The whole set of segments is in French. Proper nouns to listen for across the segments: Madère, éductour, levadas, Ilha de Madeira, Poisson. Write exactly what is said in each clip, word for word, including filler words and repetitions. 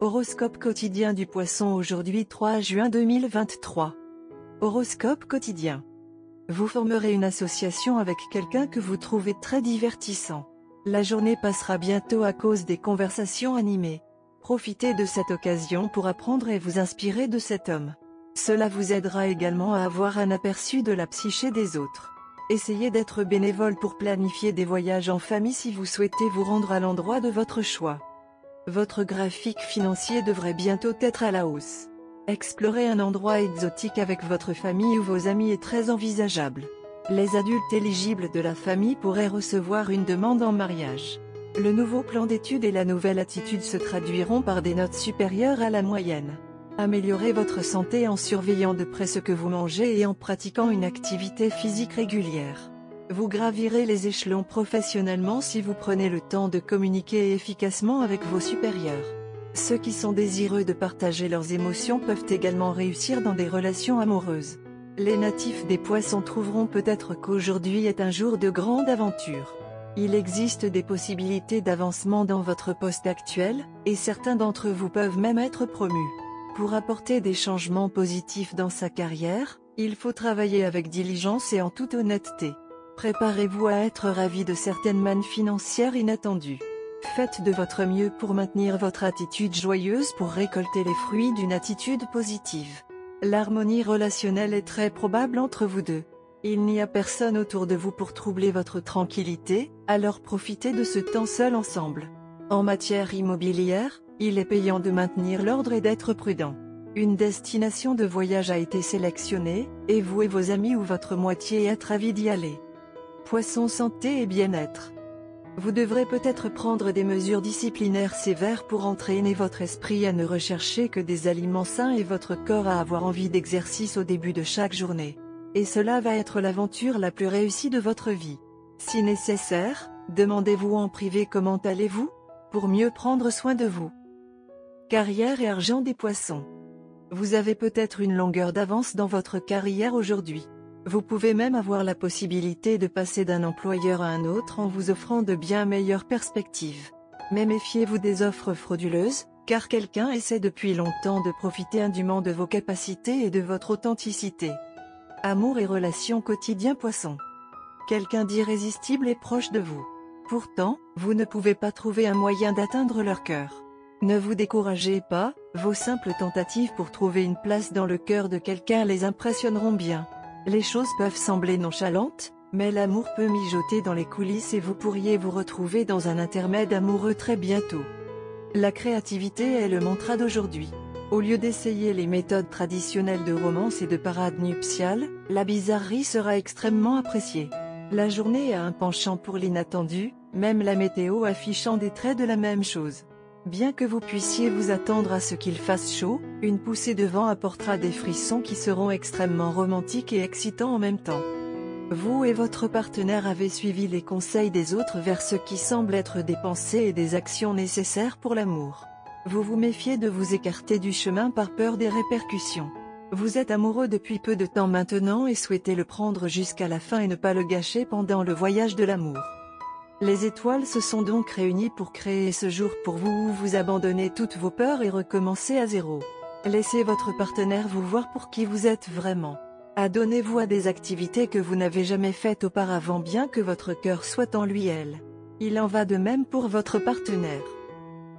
Horoscope quotidien du Poisson aujourd'hui trois juin deux mille vingt-trois. Horoscope quotidien. Vous formerez une association avec quelqu'un que vous trouvez très divertissant. La journée passera bientôt à cause des conversations animées. Profitez de cette occasion pour apprendre et vous inspirer de cet homme. Cela vous aidera également à avoir un aperçu de la psyché des autres. Essayez d'être bénévole pour planifier des voyages en famille si vous souhaitez vous rendre à l'endroit de votre choix. Votre graphique financier devrait bientôt être à la hausse. Explorer un endroit exotique avec votre famille ou vos amis est très envisageable. Les adultes éligibles de la famille pourraient recevoir une demande en mariage. Le nouveau plan d'études et la nouvelle attitude se traduiront par des notes supérieures à la moyenne. Améliorez votre santé en surveillant de près ce que vous mangez et en pratiquant une activité physique régulière. Vous gravirez les échelons professionnellement si vous prenez le temps de communiquer efficacement avec vos supérieurs. Ceux qui sont désireux de partager leurs émotions peuvent également réussir dans des relations amoureuses. Les natifs des Poissons trouveront peut-être qu'aujourd'hui est un jour de grande aventure. Il existe des possibilités d'avancement dans votre poste actuel, et certains d'entre vous peuvent même être promus. Pour apporter des changements positifs dans sa carrière, il faut travailler avec diligence et en toute honnêteté. Préparez-vous à être ravi de certaines mannes financières inattendues. Faites de votre mieux pour maintenir votre attitude joyeuse pour récolter les fruits d'une attitude positive. L'harmonie relationnelle est très probable entre vous deux. Il n'y a personne autour de vous pour troubler votre tranquillité, alors profitez de ce temps seul ensemble. En matière immobilière, il est payant de maintenir l'ordre et d'être prudent. Une destination de voyage a été sélectionnée, et vous et vos amis ou votre moitié êtes ravis d'y aller. Poisson santé et bien-être. Vous devrez peut-être prendre des mesures disciplinaires sévères pour entraîner votre esprit à ne rechercher que des aliments sains et votre corps à avoir envie d'exercice au début de chaque journée. Et cela va être l'aventure la plus réussie de votre vie. Si nécessaire, demandez-vous en privé comment allez-vous, pour mieux prendre soin de vous. Carrière et argent des Poissons. Vous avez peut-être une longueur d'avance dans votre carrière aujourd'hui. Vous pouvez même avoir la possibilité de passer d'un employeur à un autre en vous offrant de bien meilleures perspectives. Mais méfiez-vous des offres frauduleuses, car quelqu'un essaie depuis longtemps de profiter indûment de vos capacités et de votre authenticité. Amour et relations quotidien Poisson. Quelqu'un d'irrésistible est proche de vous. Pourtant, vous ne pouvez pas trouver un moyen d'atteindre leur cœur. Ne vous découragez pas, vos simples tentatives pour trouver une place dans le cœur de quelqu'un les impressionneront bien. Les choses peuvent sembler nonchalantes, mais l'amour peut mijoter dans les coulisses et vous pourriez vous retrouver dans un intermède amoureux très bientôt. La créativité est le mantra d'aujourd'hui. Au lieu d'essayer les méthodes traditionnelles de romance et de parade nuptiale, la bizarrerie sera extrêmement appréciée. La journée a un penchant pour l'inattendu, même la météo affichant des traits de la même chose. Bien que vous puissiez vous attendre à ce qu'il fasse chaud, une poussée de vent apportera des frissons qui seront extrêmement romantiques et excitants en même temps. Vous et votre partenaire avez suivi les conseils des autres vers ce qui semble être des pensées et des actions nécessaires pour l'amour. Vous vous méfiez de vous écarter du chemin par peur des répercussions. Vous êtes amoureux depuis peu de temps maintenant et souhaitez le prendre jusqu'à la fin et ne pas le gâcher pendant le voyage de l'amour. Les étoiles se sont donc réunies pour créer ce jour pour vous où vous abandonnez toutes vos peurs et recommencez à zéro. Laissez votre partenaire vous voir pour qui vous êtes vraiment. Adonnez-vous à des activités que vous n'avez jamais faites auparavant bien que votre cœur soit en lui elle. Il en va de même pour votre partenaire.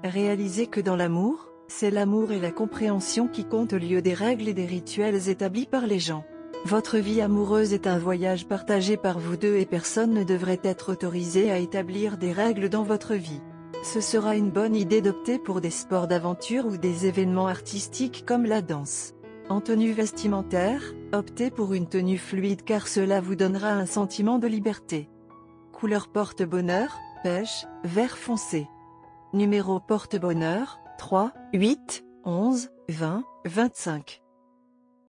Réalisez que dans l'amour, c'est l'amour et la compréhension qui comptent au lieu des règles et des rituels établis par les gens. Votre vie amoureuse est un voyage partagé par vous deux et personne ne devrait être autorisé à établir des règles dans votre vie. Ce sera une bonne idée d'opter pour des sports d'aventure ou des événements artistiques comme la danse. En tenue vestimentaire, optez pour une tenue fluide car cela vous donnera un sentiment de liberté. Couleur porte-bonheur, pêche, vert foncé. Numéro porte-bonheur, trois, huit, onze, vingt, vingt-cinq.